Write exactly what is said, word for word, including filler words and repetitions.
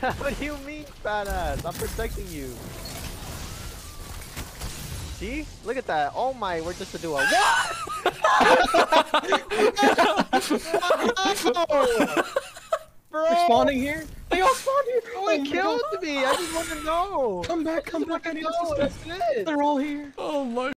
What do you mean, fat ass? I'm protecting you. See? Look at that. Oh my, we're just a duo. What? Bro. We're spawning here? They all spawned here! Oh, it oh killed God. me! I just want to know! Come back, come back, I need to know! That's it! They're all here! Oh my-